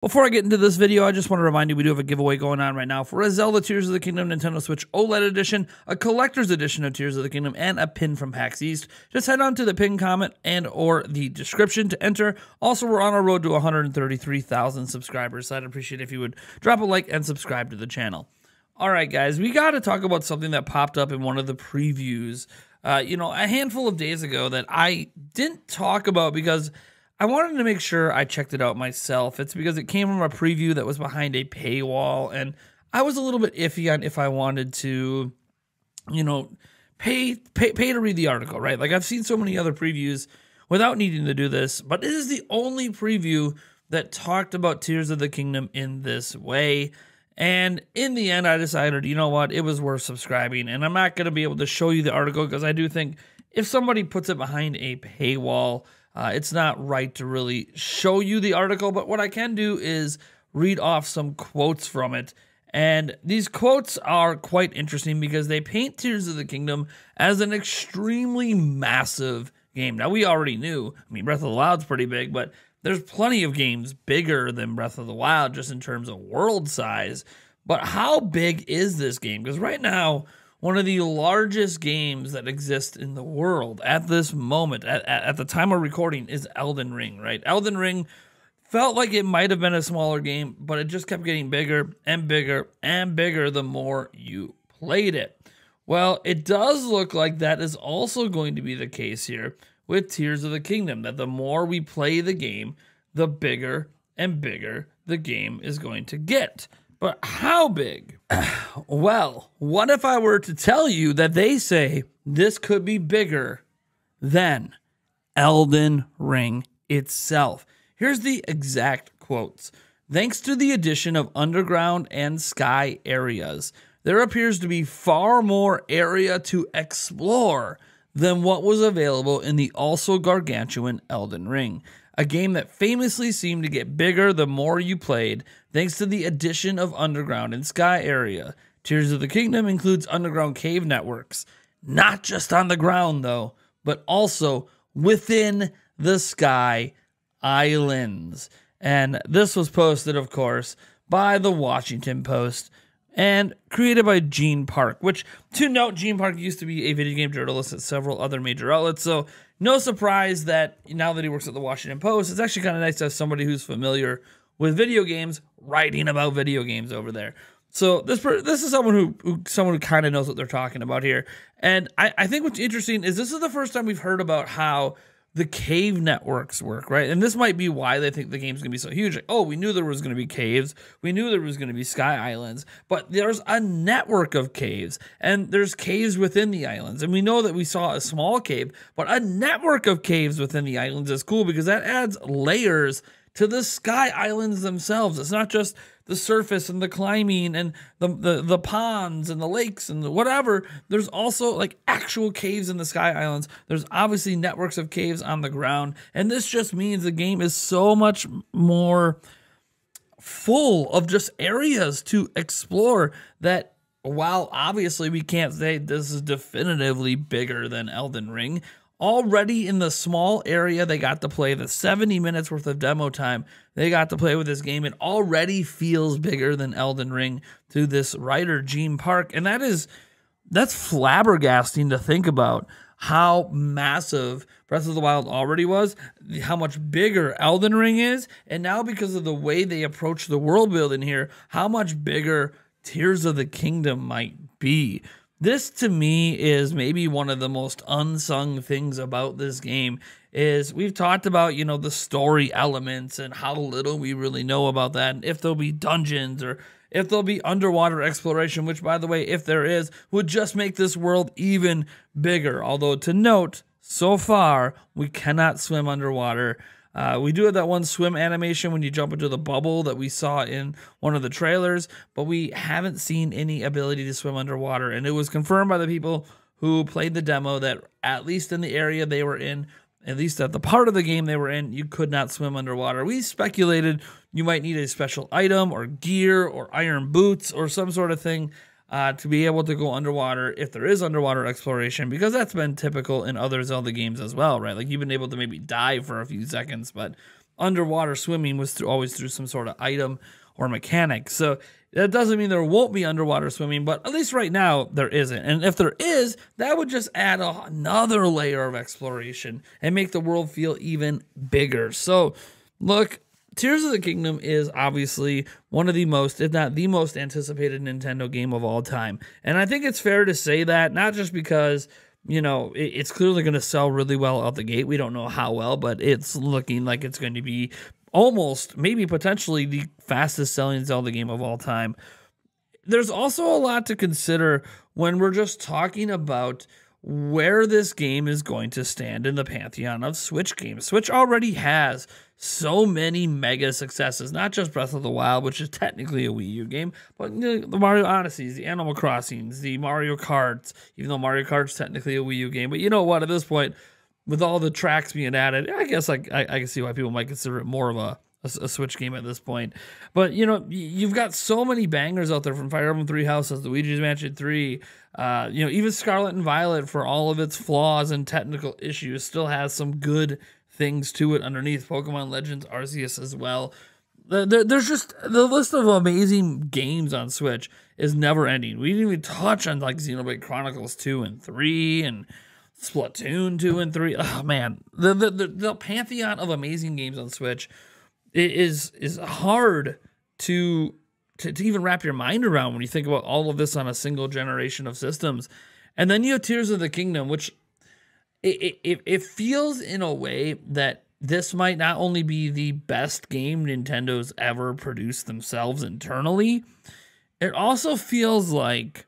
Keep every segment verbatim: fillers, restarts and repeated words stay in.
Before I get into this video, I just want to remind you we do have a giveaway going on right now for a Zelda Tears of the Kingdom Nintendo Switch OLED edition, a collector's edition of Tears of the Kingdom, and a pin from PAX East. Just head on to the pin comment and or the description to enter. Also, we're on our road to one hundred thirty-three thousand subscribers, so I'd appreciate it if you would drop a like and subscribe to the channel. All right, guys, we got to talk about something that popped up in one of the previews, uh, you know, a handful of days ago that I didn't talk about because I wanted to make sure I checked it out myself. It's because it came from a preview that was behind a paywall, and I was a little bit iffy on if I wanted to, you know, pay pay, pay to read the article, right? Like, I've seen so many other previews without needing to do this, but this is the only preview that talked about Tears of the Kingdom in this way. And in the end, I decided, you know what, it was worth subscribing, and I'm not going to be able to show you the article because I do think if somebody puts it behind a paywall, Uh, it's not right to really show you the article, but what I can do is read off some quotes from it. And these quotes are quite interesting because they paint Tears of the Kingdom as an extremely massive game. Now, we already knew, I mean, Breath of the Wild's pretty big, but there's plenty of games bigger than Breath of the Wild just in terms of world size. But how big is this game? Because right now, one of the largest games that exist in the world at this moment, at, at, at the time of recording, is Elden Ring, right? Elden Ring felt like it might have been a smaller game, but it just kept getting bigger and bigger and bigger the more you played it. Well, it does look like that is also going to be the case here with Tears of the Kingdom, that the more we play the game, the bigger and bigger the game is going to get. But how big? Well, what if I were to tell you that they say this could be bigger than Elden Ring itself? Here's the exact quotes. "Thanks to the addition of underground and sky areas, there appears to be far more area to explore than what was available in the also gargantuan Elden Ring, a game that famously seemed to get bigger the more you played, thanks to the addition of underground and sky area. Tears of the Kingdom includes underground cave networks, not just on the ground though, but also within the sky islands." And this was posted, of course, by the Washington Post and created by Gene Park, which, to note, Gene Park used to be a video game journalist at several other major outlets, so no surprise that now that he works at the Washington Post, it's actually kind of nice to have somebody who's familiar with video games writing about video games over there. So this this is someone who, who someone who kind of knows what they're talking about here. And I, I think what's interesting is this is the first time we've heard about how the cave networks work, right? And this might be why they think the game's going to be so huge. Like, oh, we knew there was going to be caves. We knew there was going to be sky islands. But there's a network of caves, and there's caves within the islands. And we know that we saw a small cave, but a network of caves within the islands is cool because that adds layers to the sky islands themselves. It's not just the surface and the climbing and the, the, the ponds and the lakes and the whatever. There's also like actual caves in the sky islands. There's obviously networks of caves on the ground. And this just means the game is so much more full of just areas to explore that while obviously we can't say this is definitively bigger than Elden Ring, already in the small area they got to play, the seventy minutes worth of demo time they got to play with this game, it already feels bigger than Elden Ring to this writer, Gene Park. And that is, that's flabbergasting to think about how massive Breath of the Wild already was, how much bigger Elden Ring is, and now because of the way they approach the world building here, how much bigger Tears of the Kingdom might be. This, to me, is maybe one of the most unsung things about this game is we've talked about, you know, the story elements and how little we really know about that, and if there'll be dungeons or if there'll be underwater exploration, which, by the way, if there is, would just make this world even bigger. Although, to note, so far, we cannot swim underwater. Uh, we do have that one swim animation when you jump into the bubble that we saw in one of the trailers, but we haven't seen any ability to swim underwater. And it was confirmed by the people who played the demo that at least in the area they were in, at least at the part of the game they were in, you could not swim underwater. We speculated you might need a special item or gear or iron boots or some sort of thing uh, to be able to go underwater if there is underwater exploration, because that's been typical in other Zelda games as well, right? Like, you've been able to maybe dive for a few seconds, but underwater swimming was through, always through some sort of item or mechanic. So that doesn't mean there won't be underwater swimming, but at least right now there isn't. And if there is, that would just add a, another layer of exploration and make the world feel even bigger. So look, Tears of the Kingdom is obviously one of the most, if not the most anticipated Nintendo game of all time. And I think it's fair to say that, not just because, you know, it's clearly going to sell really well out the gate. We don't know how well, but it's looking like it's going to be almost, maybe potentially the fastest selling Zelda game of all time. There's also a lot to consider when we're just talking about where this game is going to stand in the pantheon of Switch games. Switch already has so many mega successes, not just Breath of the Wild, which is technically a Wii U game, but the Mario Odysseys, the Animal Crossings, the Mario Karts, even though Mario Kart's technically a Wii U game. But you know what, at this point, with all the tracks being added, I guess I, I, I can see why people might consider it more of a, a, a Switch game at this point. But, you know, you've got so many bangers out there, from Fire Emblem Three Houses, Luigi's Mansion Three, uh, you know, even Scarlet and Violet, for all of its flaws and technical issues, still has some good things to it underneath. Pokemon Legends Arceus as well. There's just, the list of amazing games on Switch is never ending. We didn't even touch on like Xenoblade Chronicles two and three and Splatoon two and three. Oh man, the the, the, the pantheon of amazing games on Switch is is hard to, to to even wrap your mind around when you think about all of this on a single generation of systems. And then you have Tears of the Kingdom, which It, it, it feels in a way that this might not only be the best game Nintendo's ever produced themselves internally, it also feels like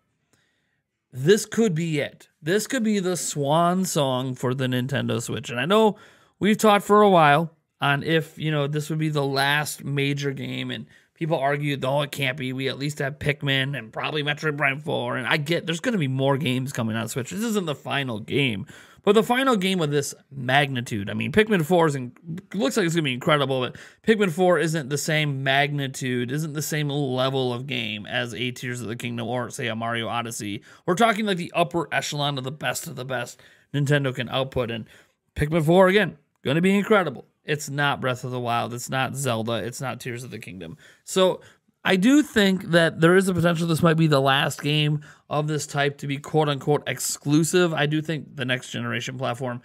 this could be it. This could be the swan song for the Nintendo Switch. And I know we've talked for a while on if, you know, this would be the last major game, and people argued, oh, it can't be. We at least have Pikmin and probably Metroid Prime four. And I get there's going to be more games coming on Switch. This isn't the final game, but the final game of this magnitude. I mean, Pikmin four is in, looks like it's going to be incredible, but Pikmin four isn't the same magnitude, isn't the same level of game as a Tears of the Kingdom or, say, a Mario Odyssey. We're talking like the upper echelon of the best of the best Nintendo can output. And Pikmin four, again, going to be incredible. It's not Breath of the Wild. It's not Zelda. It's not Tears of the Kingdom. So I do think that there is a potential this might be the last game of this type to be quote-unquote exclusive. I do think the next generation platform,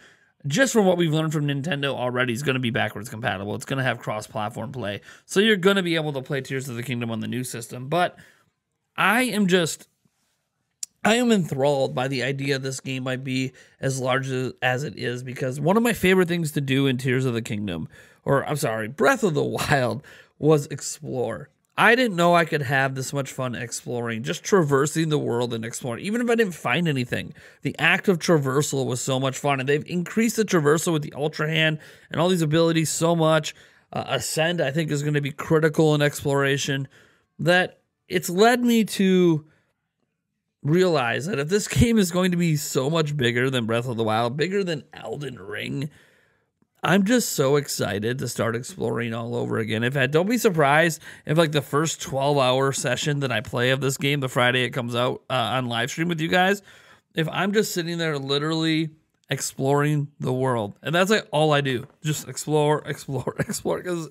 just from what we've learned from Nintendo already, is going to be backwards compatible. It's going to have cross-platform play. So you're going to be able to play Tears of the Kingdom on the new system. But I am just... I am enthralled by the idea this game might be as large as it is, because one of my favorite things to do in Tears of the Kingdom, or I'm sorry, Breath of the Wild, was explore. I didn't know I could have this much fun exploring, just traversing the world and exploring. Even if I didn't find anything, the act of traversal was so much fun, and they've increased the traversal with the Ultra Hand and all these abilities so much. Uh, Ascend, I think, is going to be critical in exploration, that it's led me to realize that if this game is going to be so much bigger than Breath of the Wild, bigger than Elden Ring, I'm just so excited to start exploring all over again. In fact, don't be surprised if like the first twelve hour session that I play of this game, the Friday it comes out uh, on live stream with you guys, if I'm just sitting there literally exploring the world. And that's like all I do. Just explore, explore, explore. Because,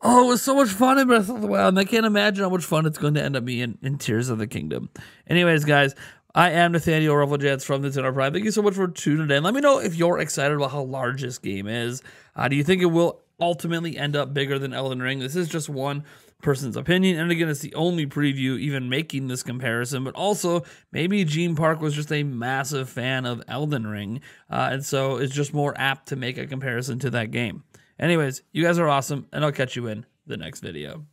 oh, it was so much fun in Breath of the Wild, and I can't imagine how much fun it's going to end up being in Tears of the Kingdom. Anyways, guys, I am Nathaniel Rufflejets from Nintendo Prime. Thank you so much for tuning in. Let me know if you're excited about how large this game is. Uh, do you think it will ultimately end up bigger than Elden Ring? This is just one person's opinion, and again, it's the only preview even making this comparison, but also maybe Gene Park was just a massive fan of Elden Ring, uh, and so it's just more apt to make a comparison to that game. Anyways, you guys are awesome, and I'll catch you in the next video.